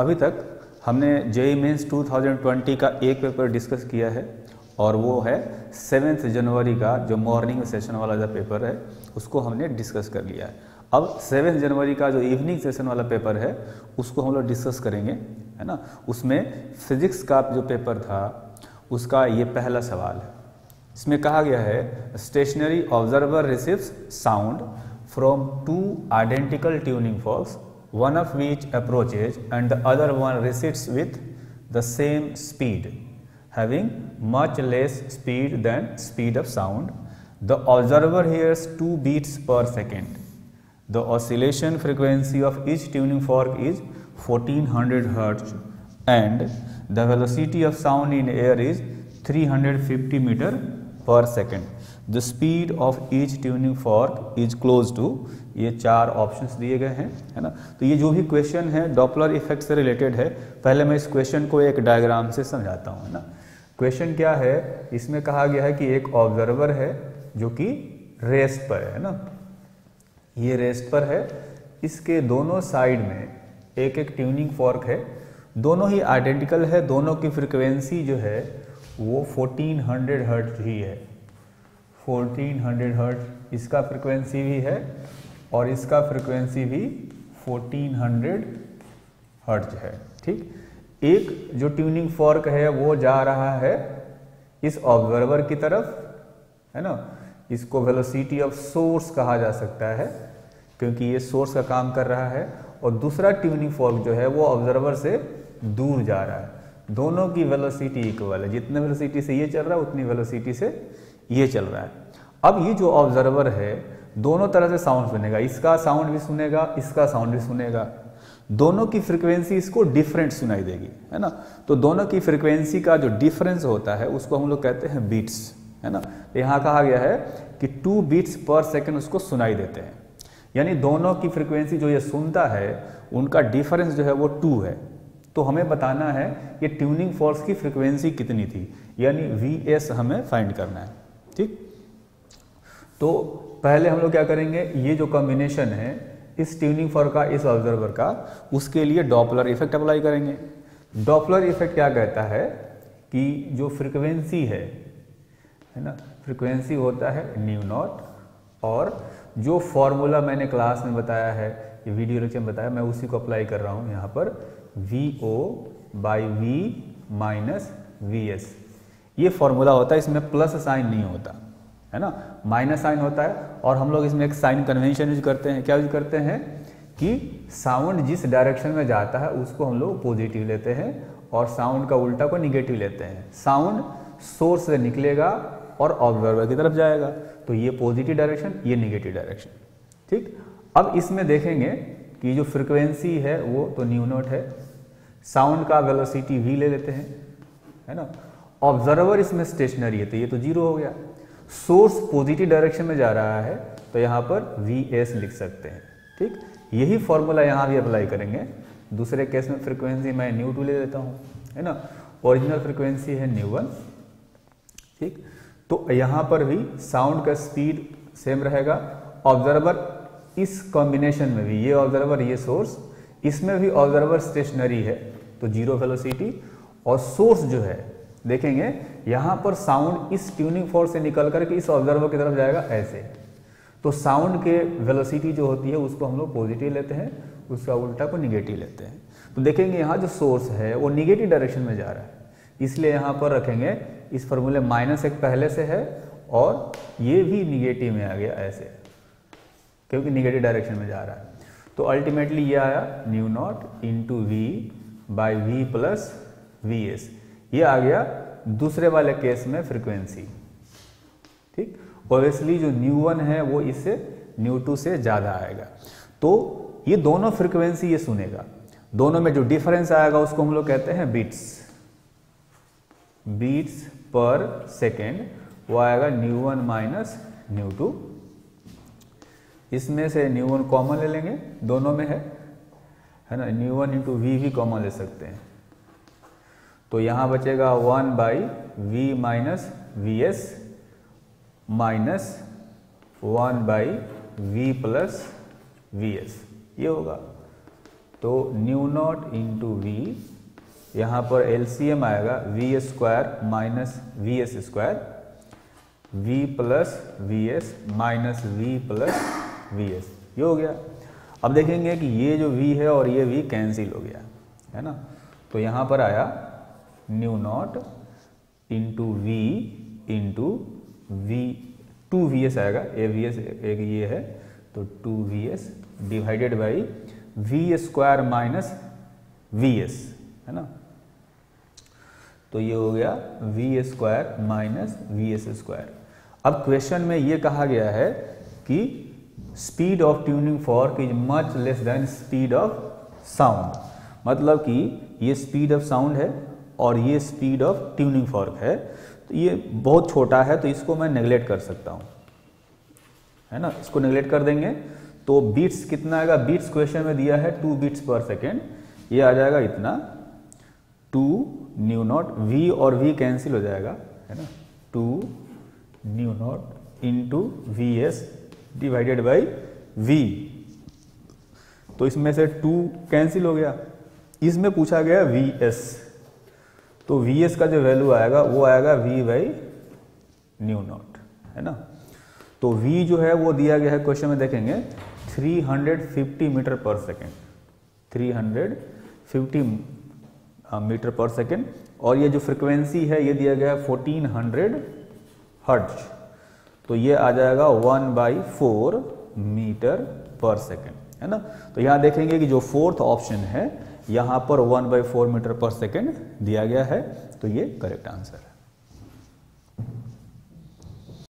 अभी तक हमने जेईई मेंस 2020 का एक पेपर डिस्कस किया है और वो है 7 जनवरी का जो मॉर्निंग सेशन वाला जो पेपर है उसको हमने डिस्कस कर लिया है। अब 7 जनवरी का जो इवनिंग सेशन वाला पेपर है उसको हम लोग डिस्कस करेंगे, है ना। उसमें फिजिक्स का जो पेपर था उसका ये पहला सवाल है। इसमें कहा गया है stationary observer receives sound from 2 identical tuning forks, one of which approaches and the other one recedes with the same speed, having much less speed than speed of sound. The observer hears 2 beats per second. The oscillation frequency of each tuning fork is 1400 Hz and the velocity of sound in air is 350 m/s. The speed of each tuning fork is close to, ये 4 options दिए गए हैं, है ना। तो ये जो भी क्वेश्चन है डॉपलर इफेक्ट से रिलेटेड है। पहले मैं इस क्वेश्चन को एक डायग्राम से समझाता हूँ, है ना। क्वेश्चन क्या है, इसमें कहा गया है कि एक ऑब्जर्वर है जो कि रेस्ट पर है ना, ये रेस्ट पर है, इसके दोनों साइड में एक एक ट्यूनिंग फॉर्क है, दोनों ही आइडेंटिकल है, दोनों की फ्रिक्वेंसी जो है वो 1400 हर्ट्ज ही है, 1400 हर्ट्ज इसका फ्रिक्वेंसी भी है और इसका फ्रिक्वेंसी भी 1400 हर्ट्ज है, ठीक। एक जो ट्यूनिंग फॉर्क है वो जा रहा है इस ऑब्जर्वर की तरफ, है ना। इसको वेलोसिटी ऑफ सोर्स कहा जा सकता है क्योंकि ये सोर्स का काम कर रहा है, और दूसरा ट्यूनिंग फॉर्क जो है वो ऑब्जर्वर से दूर जा रहा है। दोनों की वेलोसिटी इक्वल है, जितने वेलोसिटी से ये चल रहा है उतनी वेलोसिटी से ये चल रहा है। अब ये जो ऑब्जर्वर है दोनों तरह से साउंड सुनेगा, इसका साउंड भी सुनेगा, इसका साउंड भी सुनेगा, दोनों की फ्रिक्वेंसी इसको डिफरेंट सुनाई देगी, है ना। तो दोनों की फ्रिक्वेंसी का जो डिफरेंस होता है उसको हम लोग कहते हैं बीट्स, है ना। यहाँ कहा गया है कि 2 बीट्स पर सेकेंड उसको सुनाई देते हैं, यानी दोनों की फ्रिक्वेंसी जो ये सुनता है उनका डिफरेंस जो है वो 2 है। तो हमें बताना है ये ट्यूनिंग फॉर्क्स की फ्रिक्वेंसी कितनी थी, यानी वी हमें फाइंड करना है, ठीक। तो पहले हम लोग क्या करेंगे, ये जो कॉम्बिनेशन है इस ट्यूनिंग फॉर्क का इस ऑब्जर्वर का, उसके लिए डॉपलर इफेक्ट अप्लाई करेंगे। डॉपलर इफेक्ट क्या कहता है कि जो फ्रिक्वेंसी है ना, फ्रिक्वेंसी होता है ν0, और जो फॉर्मूला मैंने क्लास में बताया है, वीडियो लेक्चर में बताया, मैं उसी को अप्लाई कर रहा हूँ यहाँ पर, VO/V - VS। ये फॉर्मूला होता है, इसमें प्लस साइन नहीं होता, है ना, माइनस साइन होता है। और हम लोग इसमें एक साइन कन्वेंशन यूज करते हैं। क्या यूज करते हैं कि साउंड जिस डायरेक्शन में जाता है उसको हम लोग पॉजिटिव लेते हैं और साउंड का उल्टा को निगेटिव लेते हैं। साउंड सोर्स से निकलेगा और ऑब्जर्वर की तरफ जाएगा, तो ये पॉजिटिव डायरेक्शन, ये निगेटिव डायरेक्शन, ठीक। अब इसमें देखेंगे कि जो फ्रिक्वेंसी है वो तो ν0 है, साउंड का वेलोसिटी v ले लेते हैं, है ना। ऑब्जर्वर इसमें स्टेशनरी है तो ये तो 0 हो गया। सोर्स पॉजिटिव डायरेक्शन में जा रहा है तो यहाँ पर Vs लिख सकते हैं, ठीक। यही फॉर्मूला यहाँ भी अप्लाई करेंगे। दूसरे केस में फ्रिक्वेंसी मैं ν2 ले लेता हूँ, है ना, ओरिजिनल फ्रिक्वेंसी है ν1, ठीक। तो यहाँ पर भी साउंड का स्पीड सेम रहेगा, ऑब्जर्वर इस कॉम्बिनेशन में भी, ये ऑब्जर्वर ये सोर्स, इसमें भी ऑब्जर्वर स्टेशनरी है तो 0 वेलोसिटी, और सोर्स जो है देखेंगे यहाँ पर साउंड इस ट्यूनिंग फॉर्क से निकल करके इस ऑब्जर्वर की तरफ जाएगा ऐसे, तो साउंड के वेलोसिटी जो होती है उसको हम लोग पॉजिटिव लेते हैं, उसका उल्टा को निगेटिव लेते हैं। तो देखेंगे यहाँ जो सोर्स है वो निगेटिव डायरेक्शन में जा रहा है, इसलिए यहाँ पर रखेंगे इस फॉर्मूले माइनस 1 पहले से है और ये भी निगेटिव में आ गया ऐसे, क्योंकि निगेटिव डायरेक्शन में जा रहा है। तो अल्टीमेटली ये आया ν0 × V/V + VS, ये आ गया दूसरे वाले केस में फ्रीक्वेंसी, ठीक। ऑब्वियसली जो ν1 है वो इससे ν2 से ज़्यादा आएगा, तो ये दोनों फ्रीक्वेंसी ये सुनेगा, दोनों में जो डिफरेंस आएगा उसको हम लोग कहते हैं बीट्स, बीट्स पर सेकेंड। वो आएगा ν1 - ν2, इसमें से ν1 कॉमन ले लेंगे, दोनों में है ना, ν1 × V भी कॉमन ले सकते हैं, तो यहाँ बचेगा 1/V - VS - 1/V + VS, ये होगा। तो न्यू नॉट इंटू वी, यहाँ पर एलसीएम आएगा we square minus V S square, we plus V S minus we plus V S, ये हो गया। अब देखेंगे कि ये जो v है और ये v कैंसिल हो गया है ना, तो यहाँ पर आया nu naught into we into we, two V S आएगा, ए वी एस एक ये है तो two V S divided by we square minus V S, है ना, तो ये हो गया we square minus V S square. अब क्वेश्चन में ये कहा गया है कि speed of tuning fork is much less than speed of sound, मतलब कि ये स्पीड ऑफ साउंड है और ये स्पीड ऑफ ट्यूनिंग फॉर्क है, तो ये बहुत छोटा है तो इसको मैं नेगलेक्ट कर सकता हूँ, है ना, इसको नेगलेक्ट कर देंगे। तो बीट्स कितना आएगा, बीट्स क्वेश्चन में दिया है 2 बीट्स पर सेकेंड, ये आ जाएगा इतना 2 न्यू नॉट, वी और वी कैंसिल हो जाएगा, है ना, 2 nu naught into V S divided by V, तो इसमें से 2 कैंसिल हो गया, इसमें पूछा गया वी एस, तो वी एस का जो वैल्यू आएगा वो आएगा वी बाई न्यू नॉट, है ना। तो वी जो है वो दिया गया है क्वेश्चन में देखेंगे 350 metre per second, 350 metre per second, और ये जो फ्रिक्वेंसी है ये दिया गया है 1400 हर्ट्ज, तो ये आ जाएगा 1/4 मीटर पर सेकेंड, है ना। तो यहाँ देखेंगे कि जो फोर्थ ऑप्शन है यहाँ पर 1/4 मीटर पर सेकेंड दिया गया है, तो ये करेक्ट आंसर है।